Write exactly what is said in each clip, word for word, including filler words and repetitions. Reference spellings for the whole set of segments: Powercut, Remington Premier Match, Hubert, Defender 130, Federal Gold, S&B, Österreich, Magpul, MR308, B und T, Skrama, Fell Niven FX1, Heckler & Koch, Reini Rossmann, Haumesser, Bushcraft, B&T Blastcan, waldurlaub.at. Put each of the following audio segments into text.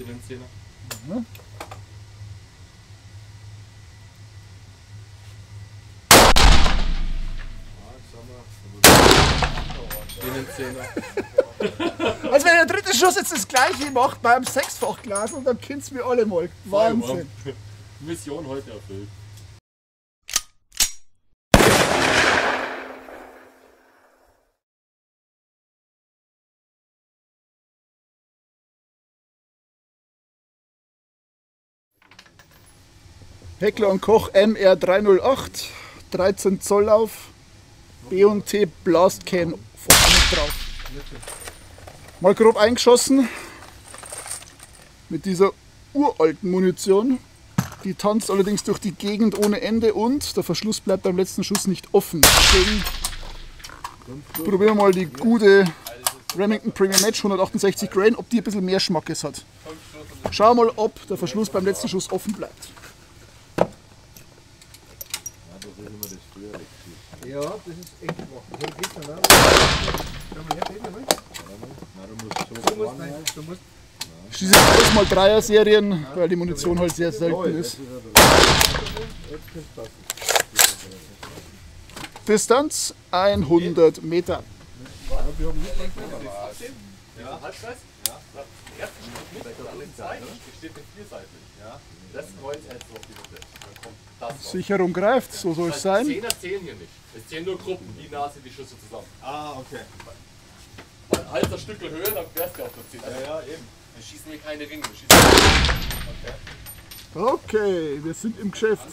die Ringzähne. Mhm. Also wenn der dritte Schuss jetzt das gleiche macht beim Sechsfachglas und dann kennt's mir alle mal. Wahnsinn. Mission heute erfüllt. Heckler und Koch M R drei null acht, dreizehn Zoll auf, B und T Blastcan vorne drauf. Mal grob eingeschossen mit dieser uralten Munition. Die tanzt allerdings durch die Gegend ohne Ende und der Verschluss bleibt beim letzten Schuss nicht offen. Deswegen probieren wir mal die gute Remington Premier Match hundertachtundsechzig Grain, ob die ein bisschen mehr Schmackes hat. Schauen wir mal, ob der Verschluss beim letzten Schuss offen bleibt. Ja, das ist echt gemacht. Das habe ich gestern auch. Schau mal her, den einmal. Du musst, nein, du musst. Ich schieße jetzt mal Dreier-Serien, weil die Munition halt sehr selten ist. Distanz hundert Meter. Wir haben nicht lang gesehen. Ja, Halbkreis? Ja. Der erste Schritt mit der anderen Seite steht mit vier Seiten. Das Kreuz hält so auf die Mitte. Dann kommt das. Sicherung greift, so soll es sein. Zehner zählen hier nicht. Es zählen nur Gruppen, die Nase, die Schüsse zusammen. Ah, okay. Ein halber Stück Höhe, dann wärst du auf der zehn. Ja, ja, eben. Wir schießen hier keine Ringe. Wir okay. okay, wir sind im Geschäft.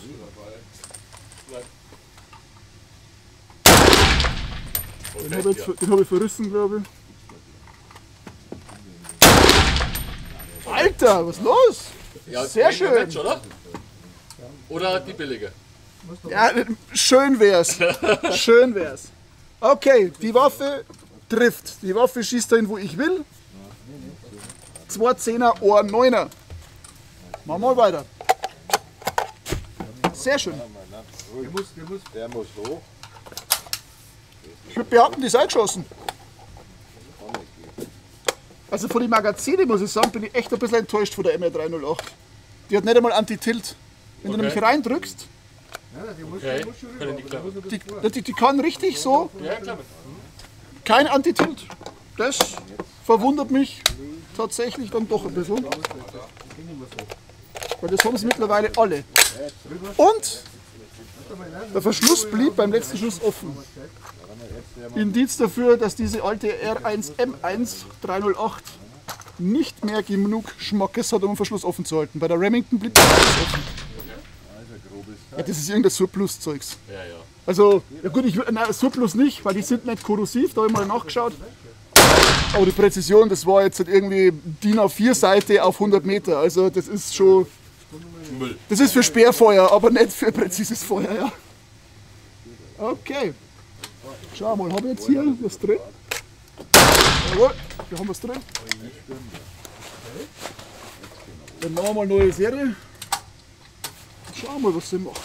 Den habe ich, hab ich verrissen, glaube ich. Alter, was ist los? Ja, sehr schön. Match, oder? Oder die billige? Ja, schön wär's. Schön wär's. Okay, die Waffe trifft. Die Waffe schießt dahin, wo ich will. Zwei Zehner, Ohr Neuner. Machen wir mal weiter. Sehr schön. Der muss, der muss. Der muss hoch. Ich würde behaupten, die ist eingeschossen. Also von den Magazinen, muss ich sagen, bin ich echt ein bisschen enttäuscht von der M R drei null acht. Die hat nicht einmal Anti-Tilt. Wenn okay. du nämlich reindrückst, okay. die, die, die, die kann richtig so, kein Anti-Tilt. Das verwundert mich tatsächlich dann doch ein bisschen. Weil das haben sie mittlerweile alle. Und der Verschluss blieb beim letzten Schuss offen. Indiz dafür, dass diese alte R eins M eins drei null acht nicht mehr genug Schmackes hat, um den Verschluss offen zu halten. Bei der Remington blieb der Verschluss offen. Ja, das ist irgendein Surplus-Zeugs. Also, ja gut, ich würde, nein, Surplus nicht, weil die sind nicht korrosiv, da habe ich mal nachgeschaut. Aber die Präzision, das war jetzt halt irgendwie D I N A vier Seite auf hundert Meter. Also, das ist schon. Müll. Das ist für Sperrfeuer, aber nicht für präzises Feuer, ja. Okay. Schau mal, haben wir jetzt hier was drin? Jawohl, wir haben was drin. Dann machen wir mal eine neue Serie. Schauen wir mal, was sie macht.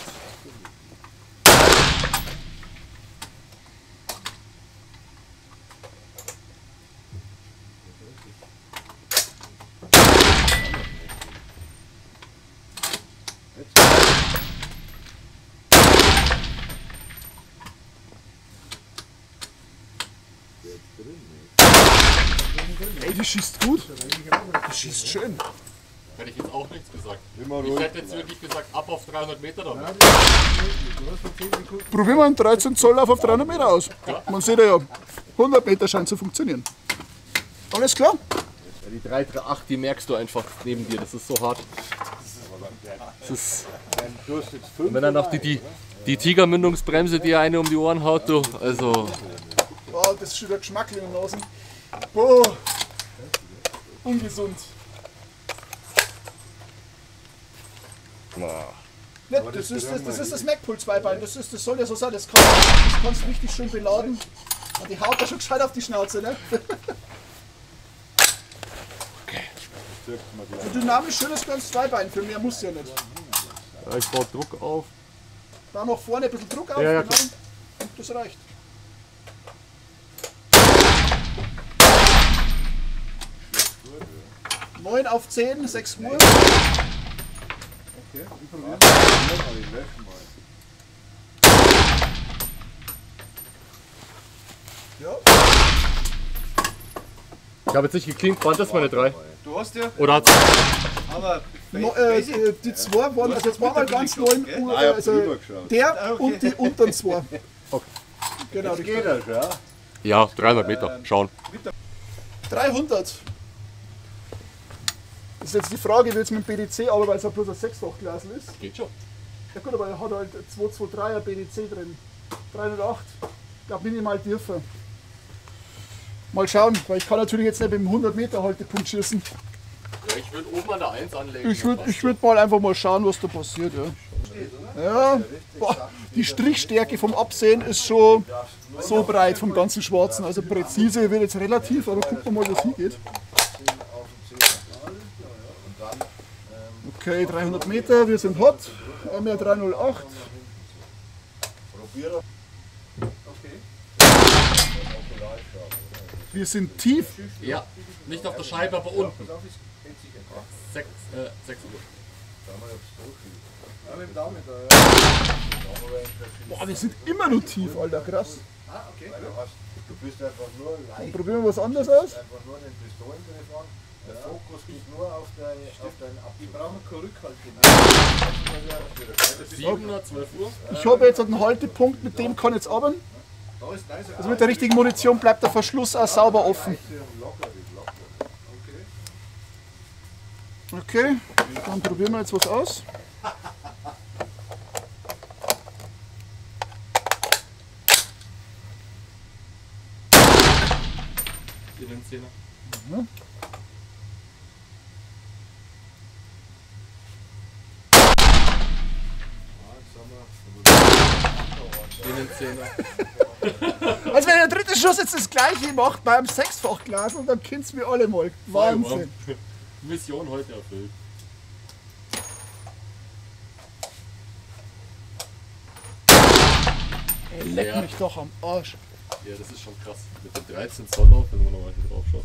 Ey, die schießt gut. Die schießt schön. Hätte ich jetzt auch nichts gesagt. Ich hätte jetzt wirklich gesagt, ab auf dreihundert Meter damit. Probieren wir einen dreizehn Zoll Lauf auf dreihundert Meter aus. Ja. Man sieht ja, hundert Meter scheint zu funktionieren. Alles klar? Die drei drei acht, die merkst du einfach neben dir, das ist so hart. Das ist, und wenn dann noch die, die, die Tigermündungsbremse dir eine um die Ohren haut, du, also... Oh, das ist schon wieder Geschmack in den Nasen. Boah, ungesund. Boah. Nicht, das, ist, das, das ist das Magpul Zweibein, das, ist, das soll ja so sein, das kannst du kannst richtig schön beladen. Und die haut da schon gescheit auf die Schnauze, ne? Okay. Ein dynamisch schönes kleines Zweibein, für mehr muss ja nicht. Ja, ich baue Druck auf. Da noch vorne ein bisschen Druck auf, ja, ja, genau. Und das reicht. neun auf zehn, sechs Uhr. Okay, ich probiere mal. Ja. Ich habe jetzt nicht geklingt, brand das meine drei. Du hast ja. Oder hat's. Aber no, äh, die zwei waren, also jetzt waren wir ganz neun Uhr. Also der ah, okay. und die unteren zwei. Okay. Genau, die geht das, ja. Ja, dreihundert Meter, schauen. dreihundert! Das ist jetzt die Frage, wie jetzt mit dem B D C, aber weil es ja bloß ein sechs-Fach-Glasl ist. Geht schon. Ja gut, aber er hat halt zwei zwei drei er B D C drin. dreihundertacht, ich glaube minimal tiefer. Mal schauen, weil ich kann natürlich jetzt nicht mit dem hundert Meter Haltepunkt schießen. Ja, ich würde oben an der eins anlegen. Ich würde ich würd mal einfach mal schauen, was da passiert. Ja. Ja, boah, die Strichstärke vom Absehen ist schon so breit vom ganzen Schwarzen, also präzise wird jetzt relativ, aber gucken wir mal, was hier geht. Okay, dreihundert Meter, wir sind hot, M R drei null acht. Wir sind tief. Ja, nicht auf der Scheibe, aber unten. sechs Uhr. Boah, wir sind immer noch tief, Alter, krass. Ah, okay. Du bist einfach nur leicht. Probieren wir was anderes aus? Einfach nur den Pistolengriff an. Der Fokus geht nur auf deinen Abzug. Die brauchen keine Rückhalt. siebener, zwölf Uhr. Ich habe jetzt einen Haltepunkt, mit dem kann jetzt arbeiten. Also mit der richtigen Munition bleibt der Verschluss auch sauber offen. Okay, dann probieren wir jetzt was aus. Mhm. Also wenn der dritte Schuss jetzt das gleiche macht bei einem Sechsfachglas und dann kennt's mir alle mal. Wahnsinn. Mission heute erfüllt. Ey, leck ja. mich doch am Arsch. Ja, das ist schon krass. Mit dem dreizehn Zoll auf, wenn man nochmal hier drauf schaut.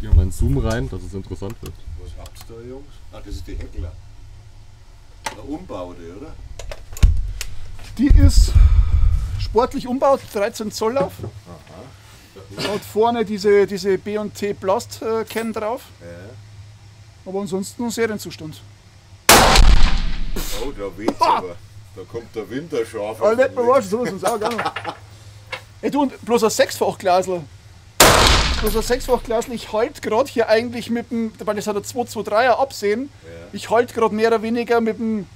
Hier haben wir einen Zoom rein, dass es interessant wird. Was habt ihr da, Jungs? Ah, das ist die Heckler. Eine Umbaute, oder? Die ist sportlich umbaut, dreizehn Zoll auf. Aha. Hat vorne diese, diese B und T Blastcan drauf. Ja. Aber ansonsten ein Serienzustand. Oh, da weht's aber. Da kommt der Winter scharf. Aber nicht überraschen, sowas uns auch gerne. Ey du, und bloß ein Sechsfachglasl. Bloß ein Sechsfachglasl, ich halte gerade hier eigentlich mit dem, weil das hat ein zwei zwei drei er Absehen, ja. Ich halte gerade mehr oder weniger mit dem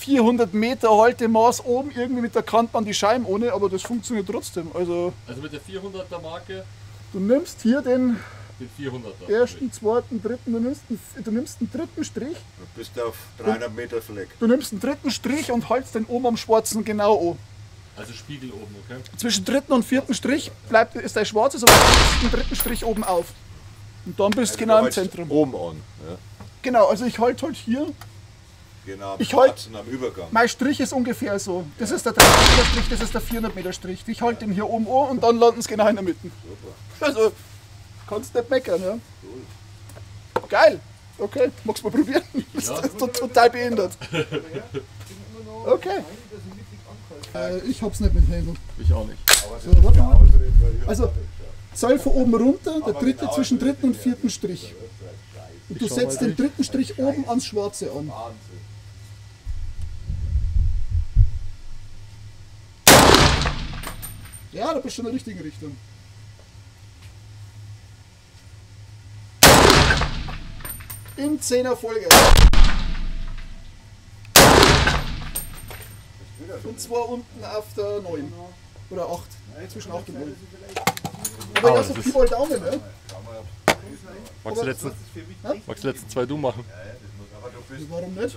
vierhundert Meter Haltemaß oben irgendwie mit der Kante an die Scheiben ohne, aber das funktioniert trotzdem. Also, also mit der vierhunderter Marke? Du nimmst hier den... Den vierhunderter. Ersten, zweiten, dritten, du nimmst, einen, du nimmst einen dritten Strich. Du bist auf dreihundert Meter Fleck. Du nimmst einen dritten Strich und haltst den oben am Schwarzen genau an. Also Spiegel oben, okay? Zwischen dritten und vierten Strich bleibt, ist dein Schwarzes, aber du nimmst den dritten Strich oben auf. Und dann bist also genau du genau im Zentrum. Oben an. Ja. Genau, also ich halte halt hier. Genau, ich halt, am Übergang. Mein Strich ist ungefähr so. Das ja. ist der dreihundert Meter Strich, das ist der vierhundert Meter Strich. Ich halte ja. den hier oben an und dann landen es genau in der Mitte. Super. Also, kannst nicht meckern, ja? Cool. Geil! Okay, magst du mal probieren? Ja. Das ist total behindert. Okay. Äh, ich hab's nicht mit Händel. Ich auch nicht. So, warte mal. Also, Zoll von oben runter, der dritte zwischen dritten und vierten Strich. Und du setzt den dritten Strich oben ans Schwarze an. Ja, da bist du in der richtigen Richtung. In zehner Folge. Und zwar unten auf der neun. Oder acht. Nein, zwischen acht und neun. Aber ja, so viel wollt auch nicht, ne? Magst du letzten, magst du letzten zwei du machen? Warum nicht?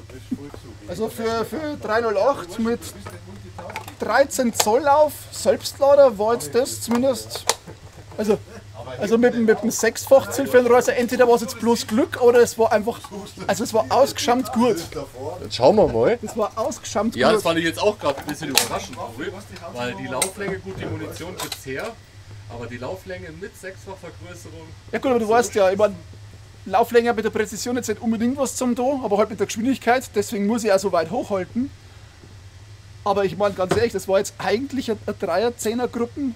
Also für, für dreihundertacht mit dreizehn Zoll auf Selbstlader war jetzt das zumindest. Also, also mit, mit dem Sechsfach-Zündfernrohr, entweder war es jetzt bloß Glück oder es war einfach, also es war ausgeschammt gut. Jetzt schauen wir mal. Es war ausgeschammt gut. Ja, das fand ich jetzt auch gerade ein bisschen überraschend, weil die Lauflänge, gut, die Munition gibt's her. Aber die Lauflänge mit sechsfach Vergrößerung. Ja gut, aber du so weißt ja, ich meine, Lauflänge mit der Präzision jetzt nicht unbedingt was zum Do, aber halt mit der Geschwindigkeit, deswegen muss ich auch so weit hochhalten. Aber ich meine, ganz ehrlich, das war jetzt eigentlich eine Dreier-Zehner-Gruppen.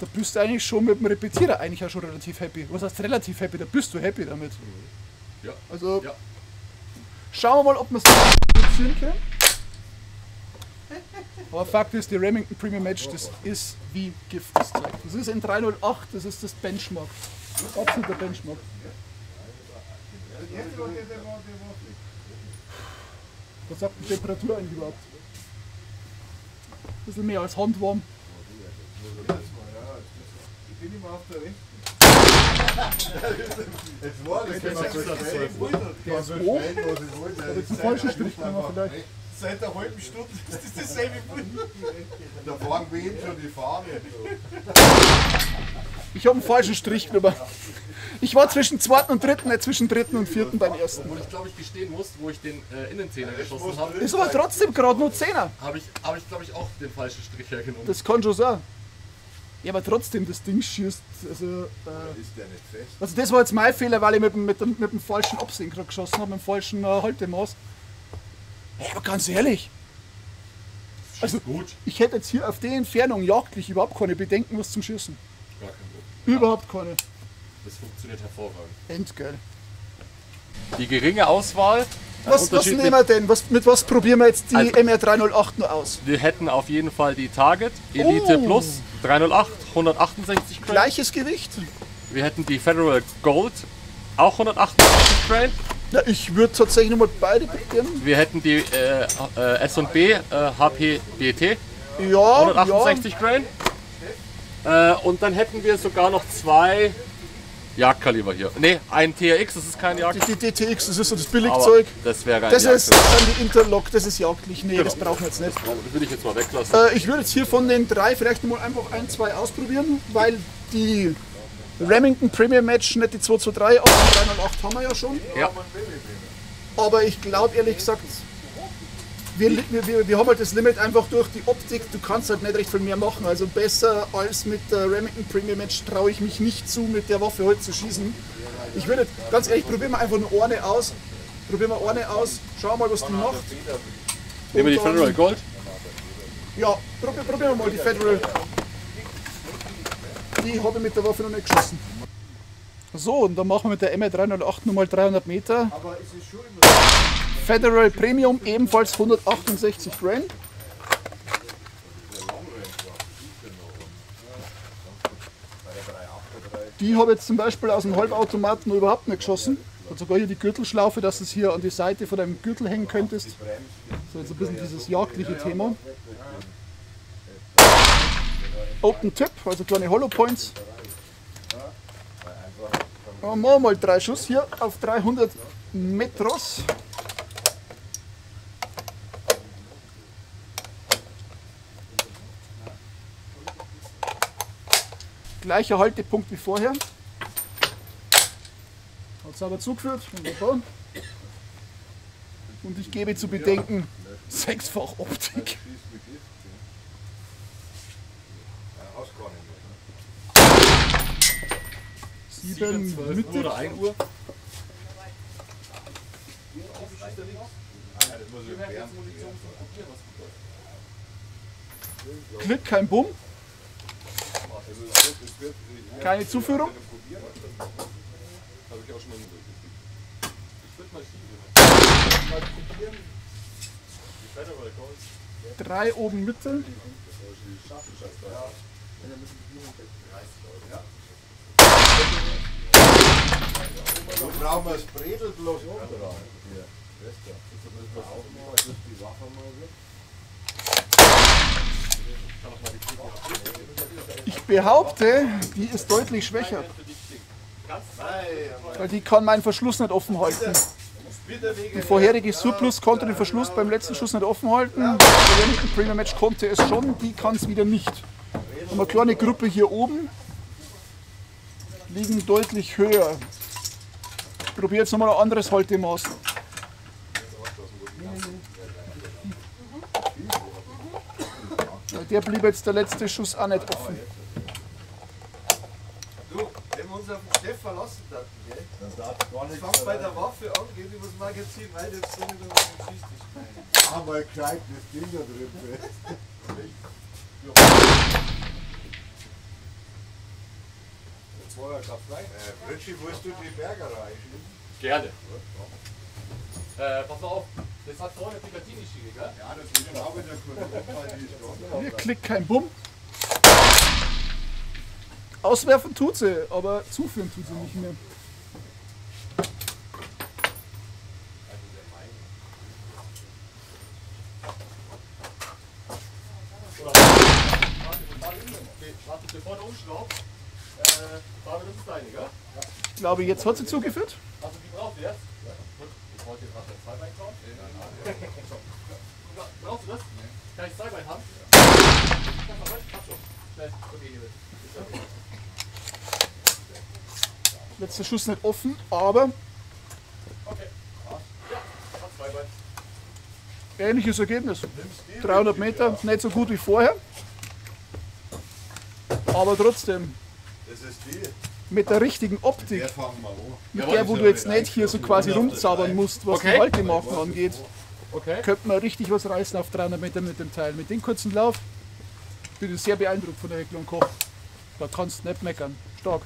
Da bist du eigentlich schon mit dem Repetierer eigentlich auch schon relativ happy. Was heißt relativ happy? Da bist du happy damit. Ja. Also, ja. Schauen wir mal, ob wir es reduzieren können. Aber Fakt ist, die Remington Premier Match, das ist wie Gift, das zeigt. Das ist in drei null acht, das ist das Benchmark. Absoluter Benchmark. Was sagt die Temperatur eigentlich überhaupt? Ein bisschen mehr als handwarm. Ich bin immer auf der rechten. Jetzt war das, wenn man so schnell wollte. Der ist hoch. Das ist ein falscher Strich, kann man vielleicht. Seit einer halben Stunde ist das dasselbe Bild. Da fahren wir eben schon die Fahne. Ich habe einen falschen Strich genommen. Ich war zwischen zweiten und dritten, äh, zwischen dritten und vierten beim ersten. Obwohl ich glaube ich gestehen muss, wo ich den äh, Innenzehner geschossen habe. Ist aber trotzdem gerade nur Zehner. Habe ich, hab ich glaube ich auch den falschen Strich hergenommen. Das kann schon sein. Ja, aber trotzdem, das Ding schießt, also... Äh, ist der nicht fest? Also das war jetzt mein Fehler, weil ich mit, mit, mit, mit dem falschen Absenker geschossen habe, mit dem falschen äh, Haltemaß. Ja, aber ganz ehrlich, also gut. Ich hätte jetzt hier auf der Entfernung jagdlich überhaupt keine Bedenken, was zum Schießen. Gar kein Problem. Überhaupt keine. Das funktioniert hervorragend. Endgeil. Die geringe Auswahl... Was, was nehmen wir denn? Was, mit was probieren wir jetzt die also, M R drei null acht nur aus? Wir hätten auf jeden Fall die Target, Elite oh. Plus, drei null acht, hundertachtundsechzig Grain. Gleiches Gewicht. Wir hätten die Federal Gold, auch hundertachtundsechzig Grain. Ja, ich würde tatsächlich nochmal beide probieren. Wir hätten die äh, äh, S und B, äh, H P, B und T, ja, hundertachtundsechzig ja. Grain. Äh, und dann hätten wir sogar noch zwei Jagdkaliber hier. Ne, ein T R X, das ist kein Jagd. Die, die T X, das ist so das Billigzeug. Das wäre ein Das ist dann die Interlock, das ist jagdlich. Ne, genau. Das brauchen wir jetzt nicht. Das, das würde ich jetzt mal weglassen. Äh, ich würde jetzt hier von den drei vielleicht mal einfach ein, zwei ausprobieren, weil die Remington Premier Match, nicht die zwei zwei drei, auch die drei null acht haben wir ja schon. Ja. Aber ich glaube ehrlich gesagt, wir, wir, wir, wir haben halt das Limit einfach durch die Optik, du kannst halt nicht recht viel mehr machen. Also besser als mit der Remington Premier Match traue ich mich nicht zu, mit der Waffe heute zu schießen. Ich würde, ganz ehrlich, probieren wir einfach eine Orne aus. Probieren wir eine aus, schauen wir mal, was die macht. Nehmen wir die Federal Gold? Ja, probieren probier wir mal die Federal. Die habe ich mit der Waffe noch nicht geschossen. So, und dann machen wir mit der M R drei null acht nochmal dreihundert Meter. Aber ist es schon immer Federal Premium, ebenfalls hundertachtundsechzig Grain. Die habe ich jetzt zum Beispiel aus dem Halbautomaten noch überhaupt nicht geschossen. Und sogar hier die Gürtelschlaufe, dass du es hier an die Seite von deinem Gürtel hängen könntest. So, jetzt ein bisschen dieses jagdliche Thema. Open Tip, also kleine Hollow Points. Machen wir mal drei Schuss hier auf dreihundert Metros. Gleicher Haltepunkt wie vorher. Hat sauber zugeführt. Und ich gebe zu bedenken, sechsfach Optik. sieben, zwölf oder ein Uhr. Klick, kein Bumm. Keine Zuführung. Drei oben Mitte. So brauchen wir das Bredel bloß oben dran. Jetzt müssen wir aufmachen, jetzt die Waffe mal. Ich behaupte, die ist deutlich schwächer. Weil die kann meinen Verschluss nicht offen halten. Die vorherige Surplus konnte den Verschluss beim letzten Schuss nicht offen halten. Die Premier Match konnte es schon, die kann es wieder nicht. Und eine kleine Gruppe hier oben liegen deutlich höher. Ich probiere jetzt nochmal ein anderes Haltemaß. Der blieb jetzt der letzte Schuss auch nicht offen. Wenn wir unseren Chef verlassen hatten, gell? Das darf gar nicht. Ich fang bei der Waffe an, geh über das Magazin, weil jetzt so nicht mehr mit dem Schießtisch. Ah, mal gescheit, das Ding da drin fest. Jetzt war ja gerade frei. Äh, Ritchie, willst du die Berger reichen? Gerne. Ja. Äh, pass auf, das hat vorne die Platini-Schiene, gell? Ja, das will ich auch in der Kurve. Hier klickt kein Bumm. Auswerfen tut sie, aber zuführen tut sie nicht mehr. Warte, bevor du umschlaubst, David, das ist deine, gell? Ich glaube, jetzt hat sie zugeführt. Also, die braucht ihr jetzt? Ich wollte jetzt gerade zwei Bein kaufen. Brauchst du das? Kann ich zwei Bein haben? Letzter Schuss nicht offen, aber okay. Ja, zwei Bein. Ähnliches Ergebnis. dreihundert Meter, nicht so gut wie vorher, aber trotzdem das ist die. Mit der richtigen Optik, mit der, mit der wo du jetzt nicht hier so quasi rumzaubern musst, was okay. die Haltemachen angeht, okay. könnte man richtig was reißen auf dreihundert Meter mit dem Teil. Mit dem kurzen Lauf bin ich sehr beeindruckt von der Heckler und Koch. Da kannst du nicht meckern. Stark.